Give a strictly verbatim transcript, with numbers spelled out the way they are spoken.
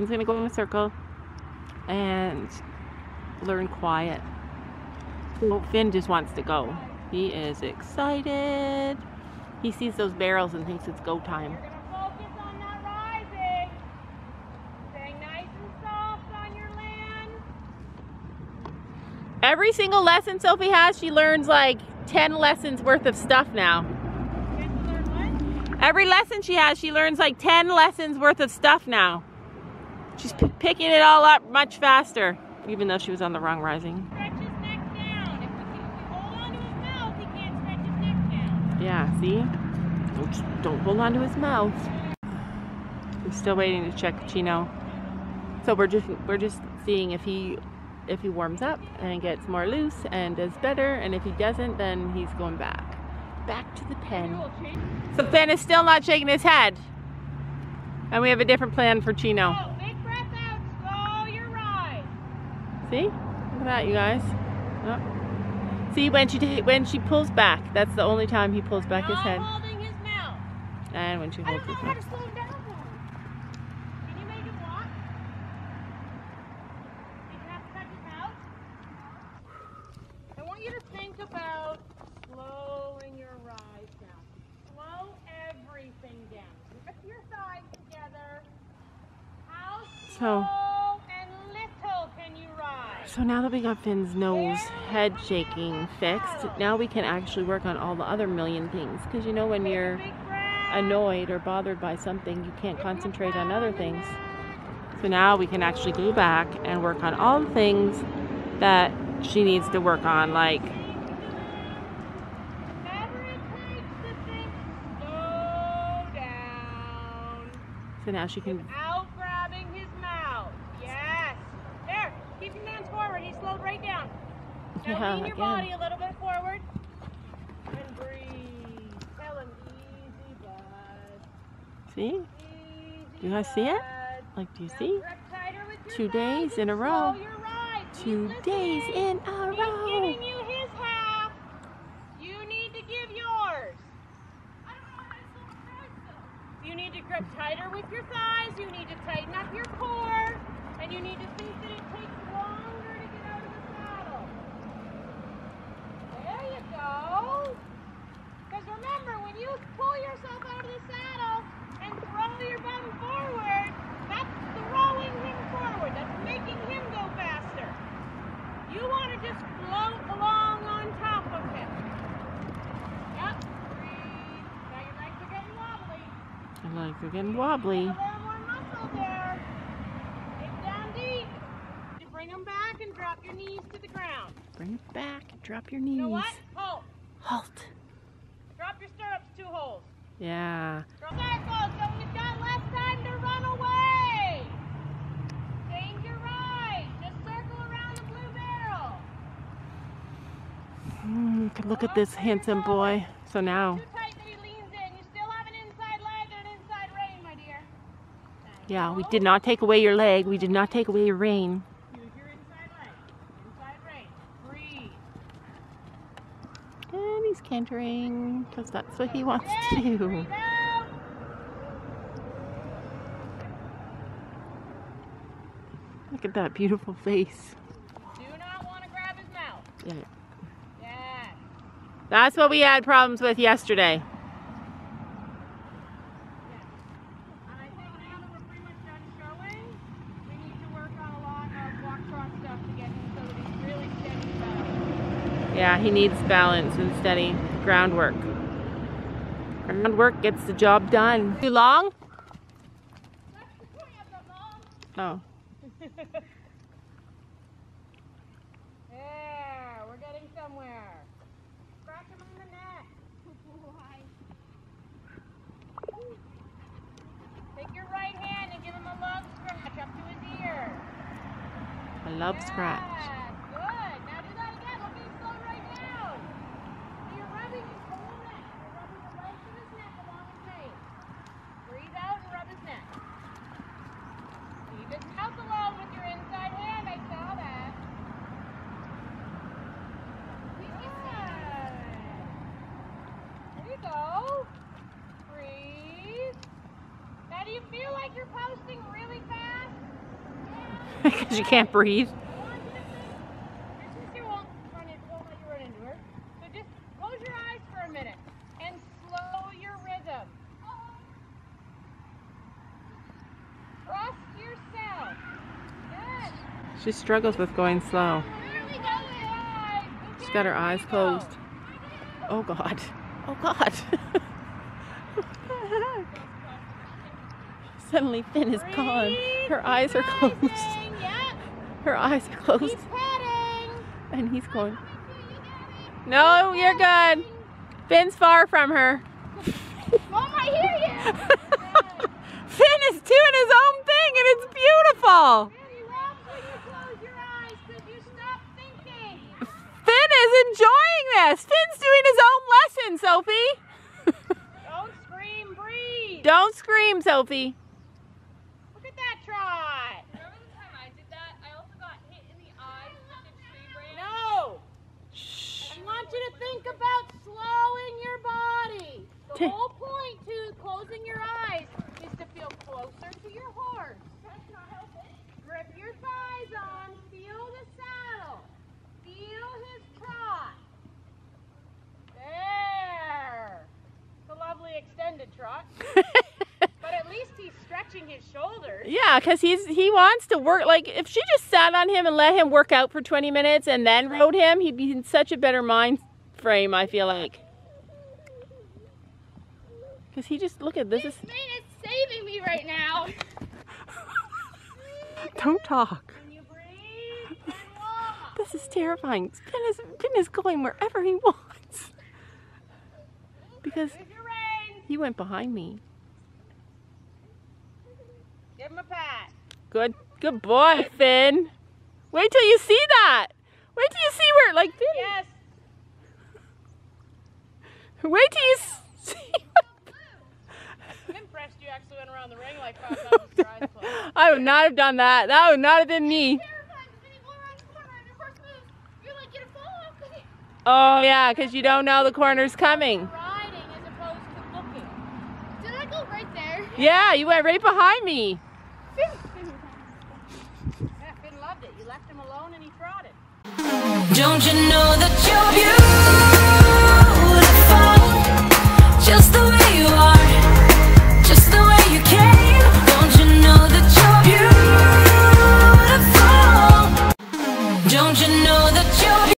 Ben's going to go in a circle and learn quiet. Oh, Finn just wants to go. He is excited. He sees those barrels and thinks it's go time. Every single lesson Sophie has, she learns like ten lessons worth of stuff now. You have to learn what? Every lesson she has, she learns like ten lessons worth of stuff now. She's p picking it all up much faster, even though she was on the wrong rising. Stretch his neck down. If we, can, if we hold on to his mouth, he can't stretch his neck down. Yeah, see? Don't, don't hold on to his mouth. We're still waiting to check Chino. So we're just we're just seeing if he. If he warms up and gets more loose and does better, and if he doesn't, then he's going back. Back to the pen. So Finn is still not shaking his head. And we have a different plan for Chino. Oh, big breath out, slow your ride. See? Look at that, you guys. Oh. See, when she when she pulls back, that's the only time he pulls back his head. Holding his mouth. And when she holds his mouth. About slowing your rise down. Slow everything down. Lift your thighs together. How slow so, and little can you ride? So now that we got Finn's nose head shaking fixed, now we can actually work on all the other million things. Because you know when you're annoyed or bothered by something, you can't concentrate on other things. So now we can actually go back and work on all the things that she needs to work on, like so now she can. Without grabbing his mouth. Yes. There. Keep your hands forward. He slowed right down. Now yeah, lean your again. body a little bit forward. And breathe. Tell him easy, bud. See? Easy, do you guys bud. see it? Like, do you now see? Two days in a row. Right. Two He's days listening. in a row. He's giving you his half. You need to give yours. You need to grip tighter with your thighs, you need to tighten up your core, and you need to think that it takes longer to get out of the saddle. There you go. Because remember, when you pull yourself out of the saddle and throw your bum forward, that's throwing him forward. That's making him go faster. You want to just float along on top of him. Yep. Like they're getting wobbly. A little more muscle there. Dig down deep. You bring them back and drop your knees to the ground. Bring it back and drop your knees. You know what? Halt. Halt. Drop your stirrups two holes. Yeah. Drop circles, so we've got less time to run away. Change your ride. Just circle around the blue barrel. Mm, could look oh, at this handsome boy. So now. Yeah, we did not take away your leg. We did not take away your rein. Use your inside leg. Inside rein. Breathe. And he's cantering because that's what he wants to do. Look at that beautiful face. Do not want to grab his mouth. Yeah. Yeah. That's what we had problems with yesterday. Yeah, he needs balance and steady groundwork. Groundwork gets the job done. Too long? Oh. There, we're getting somewhere. Crack him on the neck. Take your right hand and give him a love scratch up to his ear. A love yeah. scratch. Feel like you're posting really fast? because you can't breathe. She won't run in, won't let you run into her. So just close your eyes for a minute and slow your rhythm. Trust yourself. Good. She struggles with going slow. She's got her eyes closed. Oh God. Oh God. What the heck? Suddenly Finn is gone. Her eyes are closed. Her eyes are closed. And he's going. No, you're good. Finn's far from her. Mom, I hear you. Finn is doing his own thing and it's beautiful. Finn is enjoying this. Finn's doing his own lesson, Sophie. Don't scream, breathe. Don't scream, Sophie. Look at that trot. Remember the time I did that? I also got hit in the eye with a tree branch. No. Shh. I want you to think about slowing your body. The whole point to closing your eyes is to feel closer to your horse. That's not helping. Grip your thighs on. Feel the saddle. Feel his trot. There. It's a lovely extended trot. But at least he's stretching his shoulders. Yeah, because he's he wants to work. Like, if she just sat on him and let him work out for twenty minutes and then rode him, he'd be in such a better mind frame, I feel like. Because he just, look at this. This man is saving me right now. Don't talk. This is terrifying. Finn is, Finn is going wherever he wants. Because he went behind me. Give him a pat. Good, good boy, Finn. Wait till you see that. Wait till you see where, like, Finn. Yes. Wait till you see. I'm impressed you actually went around the ring like five times with your eyes closed. I would not have done that. That would not have been me. Oh yeah, because you don't know the corner's coming. Riding as opposed to looking. Did I go right there? Yeah, you went right behind me. Yeah, Finn loved it. You left him alone and he trotted. Don't you know?